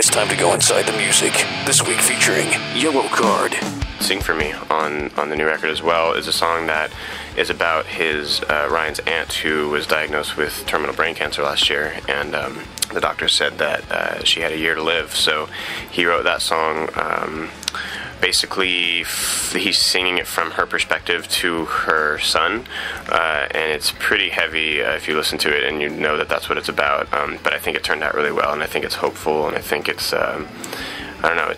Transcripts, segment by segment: It's time to go inside the music. This week featuring Yellowcard. Sing For Me on the new record as well is a song that is about his Ryan's aunt, who was diagnosed with terminal brain cancer last year, and the doctor said that she had a year to live. So he wrote that song. Basically, he's singing it from her perspective to her son, and it's pretty heavy if you listen to it and you know that that's what it's about. But I think it turned out really well, and I think it's hopeful, and I think it's I don't know,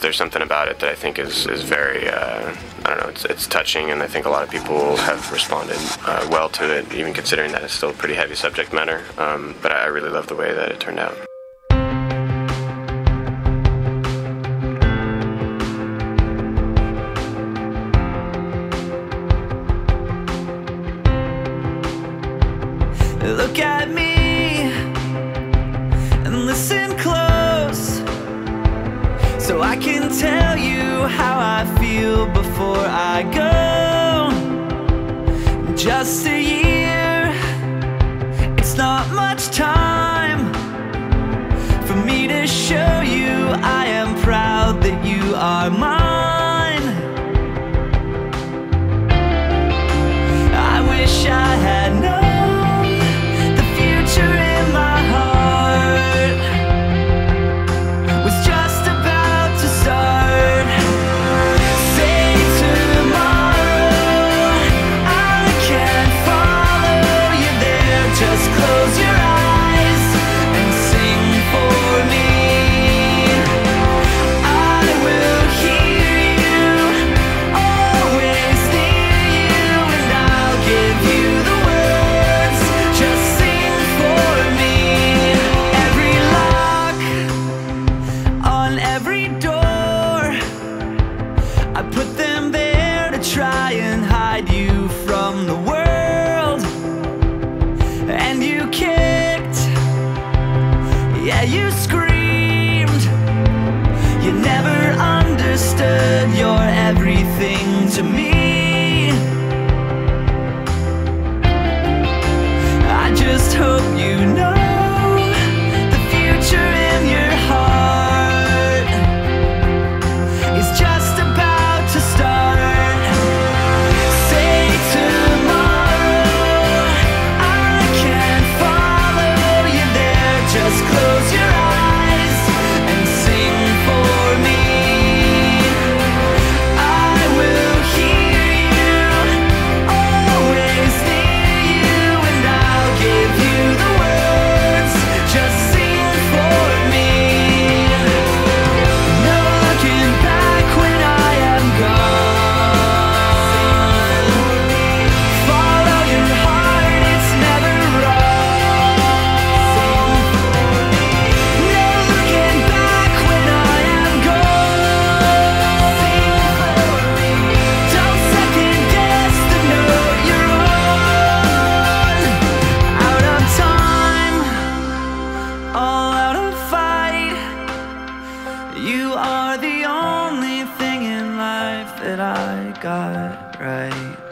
there's something about it that I think is very I don't know, it's touching, and I think a lot of people have responded well to it, even considering that it's still a pretty heavy subject matter. But I really love the way that it turned out. Look at me and listen close, so I can tell you how I feel before I go. Just a year, it's not much time for me to show you I am proud that you are mine. I wish I had known you screamed. You never understood. You're everything to me. I just hope you know. You are the only thing in life that I got right.